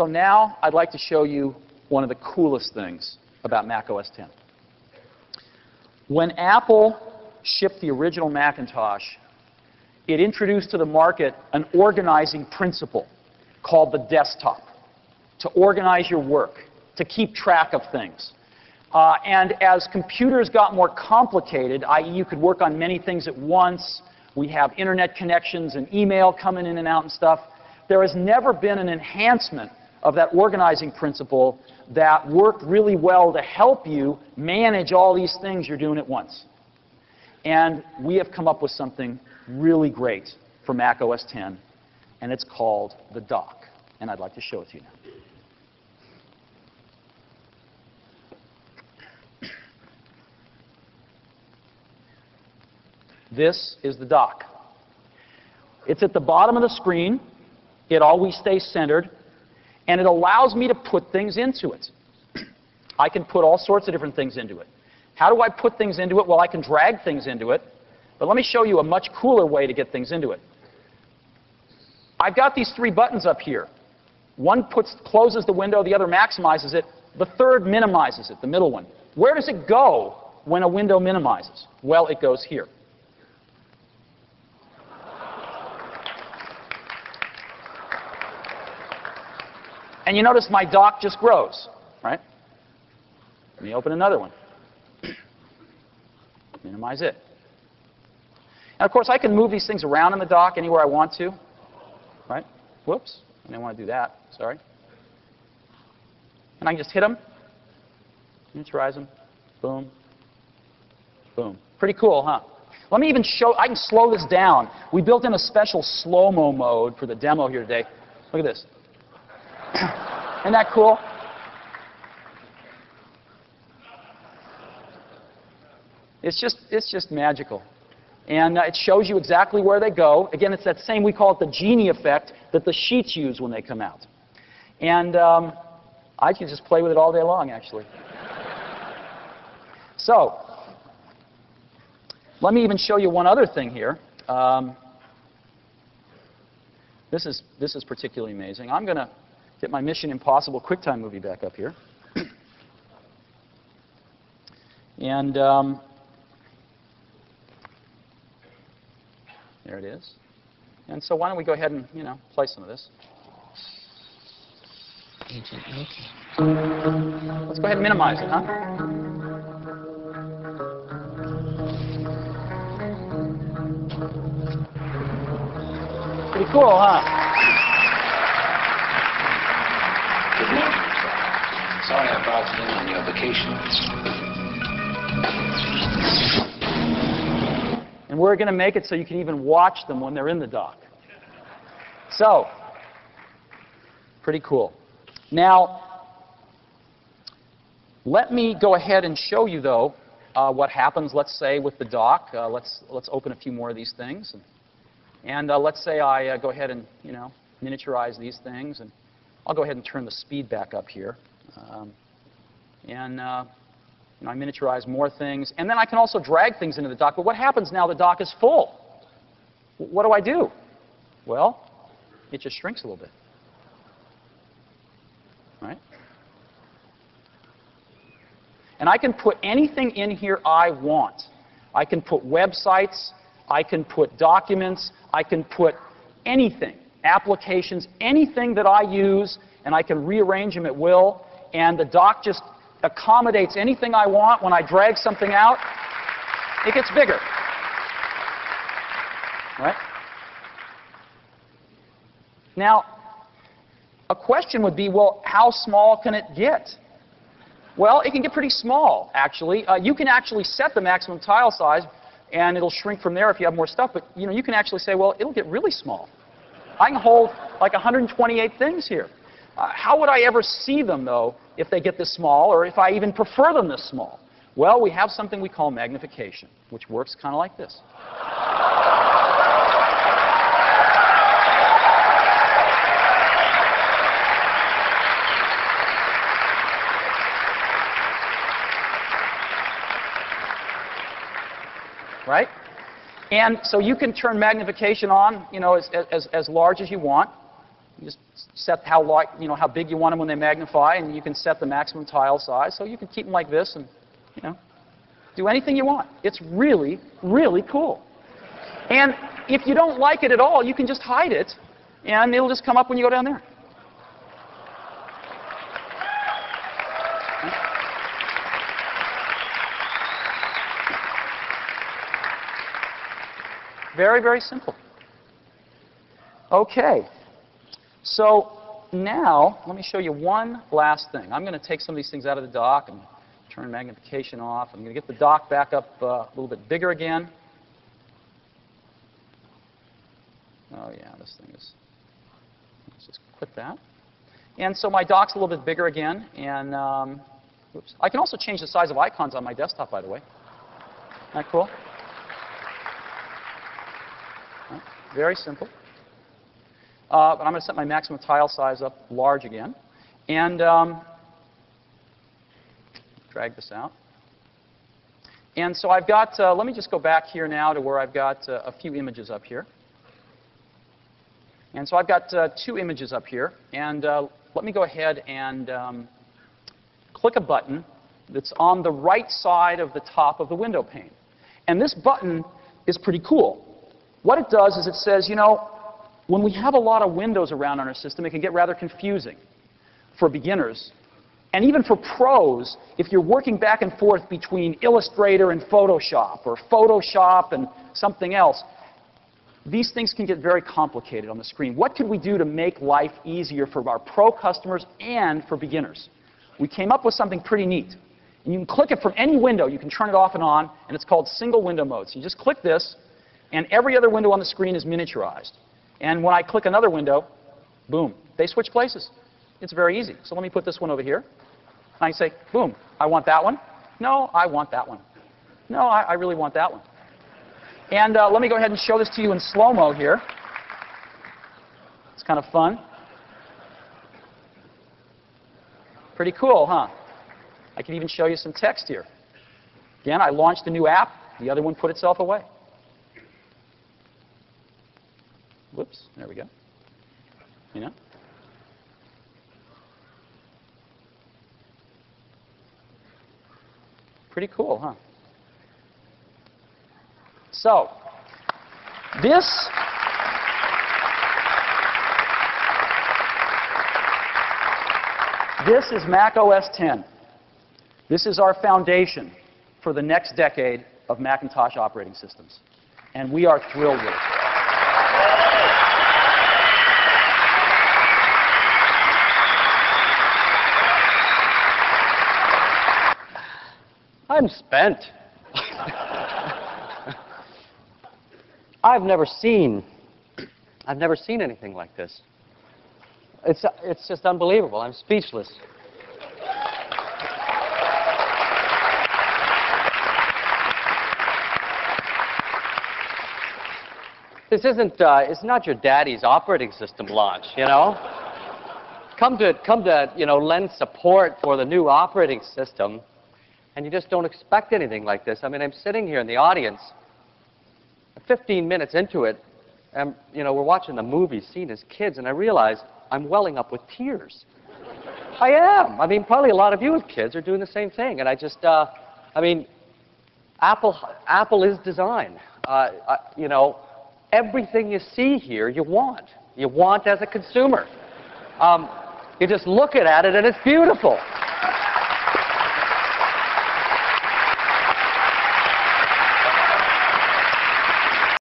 So now I'd like to show you one of the coolest things about Mac OS X. When Apple shipped the original Macintosh, it introduced to the market an organizing principle called the desktop, to organize your work, to keep track of things. And as computers got more complicated, i.e. you could work on many things at once, we have internet connections and email coming in and out and stuff, there has never been an enhancement of that organizing principle that worked really well to help you manage all these things you're doing at once. And we have come up with something really great for Mac OS X, and it's called the dock. And I'd like to show it to you now. This is the dock. It's at the bottom of the screen. It always stays centered, and it allows me to put things into it. I can put all sorts of different things into it. How do I put things into it? Well, I can drag things into it, but let me show you a much cooler way to get things into it. I've got these three buttons up here. One closes the window, the other maximizes it, the third minimizes it, the middle one. Where does it go when a window minimizes? Well, it goes here. And you notice my dock just grows, right? Let me open another one. Minimize it. And of course, I can move these things around in the dock anywhere I want to, right? Whoops, I didn't want to do that, sorry. And I can just hit them, miniaturize them, boom, boom. Pretty cool, huh? Let me even show, I can slow this down. We built in a special slow-mo mode for the demo here today. Look at this. Isn't that cool? It's just magical. And it shows you exactly where they go. Again, it's that same, we call it the genie effect that the sheets use when they come out. And I can just play with it all day long, actually. So, let me even show you one other thing here. This is particularly amazing. I'm going to get my Mission Impossible QuickTime movie back up here. And there it is. And so why don't we go ahead and, you know, play some of this. Let's go ahead and minimize it, huh? Pretty cool, huh? Sorry I barged in on your vacation. And we're going to make it so you can even watch them when they're in the dock. So, pretty cool. Now, let me go ahead and show you, though, what happens, let's say, with the dock. Let's open a few more of these things. And let's say I go ahead and, you know, miniaturize these things. And I'll go ahead and turn the speed back up here. You know, I miniaturize more things, and then I can also drag things into the dock. But what happens now the dock is full? What do I do? Well, it just shrinks a little bit, right? And I can put anything in here I want. I can put websites, I can put documents, I can put anything, applications, anything that I use, and I can rearrange them at will. And the dock just accommodates anything I want. When I drag something out, it gets bigger. Right? Now, a question would be, well, how small can it get? Well, it can get pretty small, actually. You can actually set the maximum tile size, and it'll shrink from there if you have more stuff. But, you know, you can actually say, well, it'll get really small. I can hold like 128 things here. How would I ever see them, though, if they get this small, or if I even prefer them this small? Well, we have something we call magnification, which works kind of like this. Right? And so you can turn magnification on, you know, as large as you want. You just set how light, you know, how big you want them when they magnify, and you can set the maximum tile size. So you can keep them like this, and you know, do anything you want. It's really, really cool. And if you don't like it at all, you can just hide it, and it'll just come up when you go down there. Very, very simple. Okay. So now, let me show you one last thing. I'm going to take some of these things out of the dock and turn magnification off. I'm going to get the dock back up a little bit bigger again. Oh, yeah, this thing is... Let's just quit that. And so my dock's a little bit bigger again. And oops. I can also change the size of icons on my desktop, by the way. Isn't that cool? Right. Very simple. But I'm going to set my maximum tile size up large again. And drag this out. And so I've got, let me just go back here now to where I've got a few images up here. And so I've got two images up here. And let me go ahead and click a button that's on the right side of the top of the window pane. And this button is pretty cool. What it does is it says, you know, when we have a lot of windows around on our system, it can get rather confusing for beginners. And even for pros, if you're working back and forth between Illustrator and Photoshop, or Photoshop and something else, these things can get very complicated on the screen. What could we do to make life easier for our pro customers and for beginners? We came up with something pretty neat. And you can click it from any window. You can turn it off and on, and it's called single window mode. So you just click this, and every other window on the screen is miniaturized. And when I click another window, boom, they switch places. It's very easy. So let me put this one over here. And I say, boom, I want that one. No, I want that one. No, I really want that one. And let me go ahead and show this to you in slow-mo here. It's kind of fun. Pretty cool, huh? I can even show you some text here. Again, I launched a new app. The other one put itself away. Whoops, there we go. You know? Pretty cool, huh? So, this... This is Mac OS X. This is our foundation for the next decade of Macintosh operating systems. And we are thrilled with it. I'm spent. I've never seen anything like this. It's just unbelievable. I'm speechless. This isn't, it's not your daddy's operating system launch, you know? Come to, you know, lend support for the new operating system. And you just don't expect anything like this. I mean, I'm sitting here in the audience, 15 minutes into it, and, you know, we're watching the movie Seen as Kids, and I realize I'm welling up with tears. I am. I mean, probably a lot of you with kids are doing the same thing. And I just, I mean, Apple is design. You know, everything you see here, you want. You want as a consumer. You just look at it, and it's beautiful.